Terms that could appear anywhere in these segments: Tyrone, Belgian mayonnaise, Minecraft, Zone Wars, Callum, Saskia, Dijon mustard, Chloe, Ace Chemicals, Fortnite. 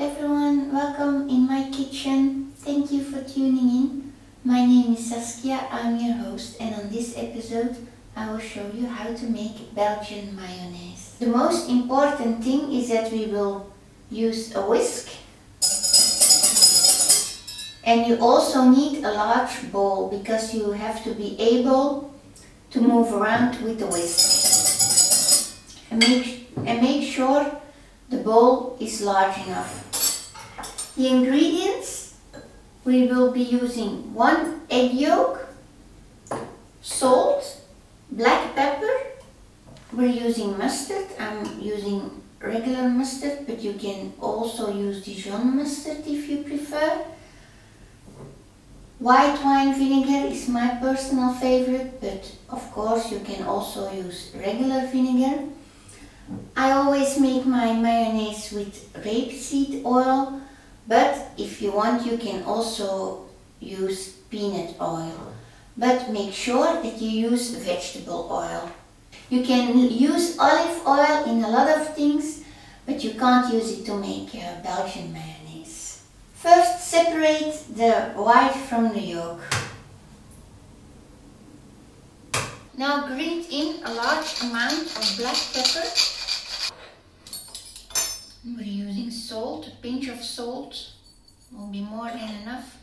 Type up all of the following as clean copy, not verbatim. everyone, welcome in my kitchen. Thank you for tuning in. My name is Saskia, I'm your host, and on this episode I will show you how to make Belgian mayonnaise. The most important thing is that we will use a whisk, and you also need a large bowl because you have to be able to move around with the whisk, and make sure the bowl is large enough. The ingredients: we will be using 1 egg yolk, salt, black pepper, we're using mustard. I'm using regular mustard, but you can also use Dijon mustard if you prefer. White wine vinegar is my personal favorite, but of course you can also use regular vinegar. I always make my mayonnaise with rapeseed oil, but if you want you can also use peanut oil. But make sure that you use vegetable oil. You can use olive oil in a lot of things, but you can't use it to make Belgian mayonnaise. First, separate the white from the yolk. Now grate in a large amount of black pepper. We're using salt, a pinch of salt will be more than enough.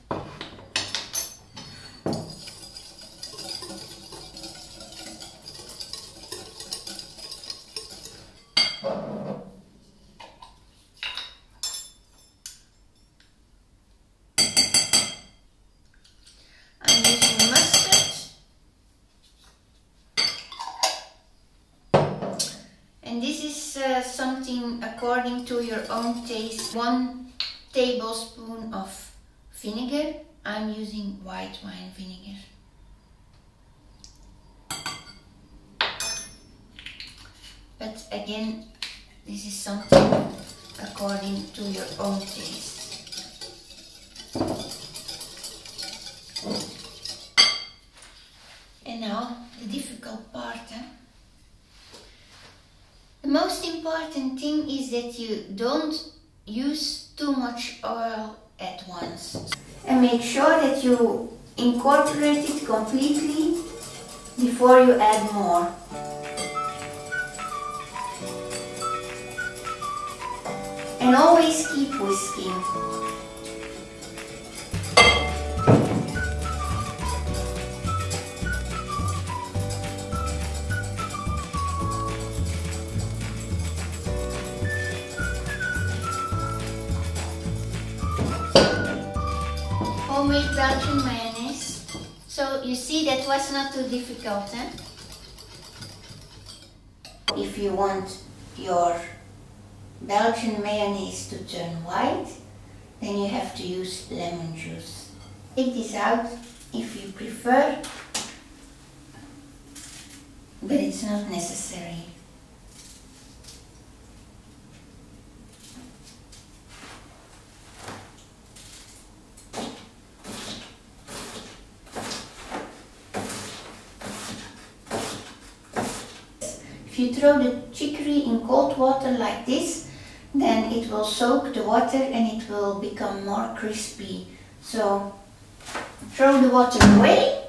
And this is something according to your own taste. 1 tablespoon of vinegar. I'm using white wine vinegar. But again, this is something according to your own taste. And now the difficult part. The most important thing is that you don't use too much oil at once. And make sure that you incorporate it completely before you add more. And always keep whisking. Homemade Belgian mayonnaise. So you see, that was not too difficult, eh? If you want your Belgian mayonnaise to turn white, then you have to use lemon juice. Take this out if you prefer, but it's not necessary. If you throw the chicory in cold water like this, then it will soak the water and it will become more crispy. So throw the water away.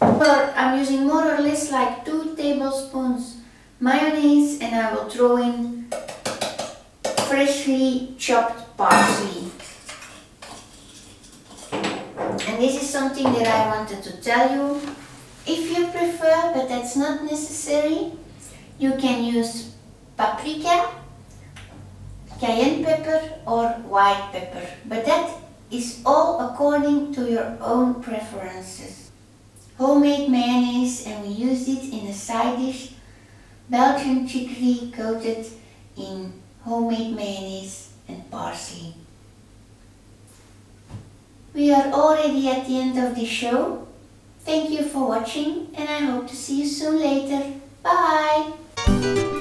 I'm using more or less like 2 tablespoons mayonnaise, and I will throw in freshly chopped parsley. And this is something that I wanted to tell you. If you prefer, but that's not necessary, you can use paprika, cayenne pepper or white pepper. But that is all according to your own preferences. Homemade mayonnaise, and we use it in a side dish. Belgian chicory coated in homemade mayonnaise and parsley. We are already at the end of the show. Thank you for watching, and I hope to see you soon later. Bye!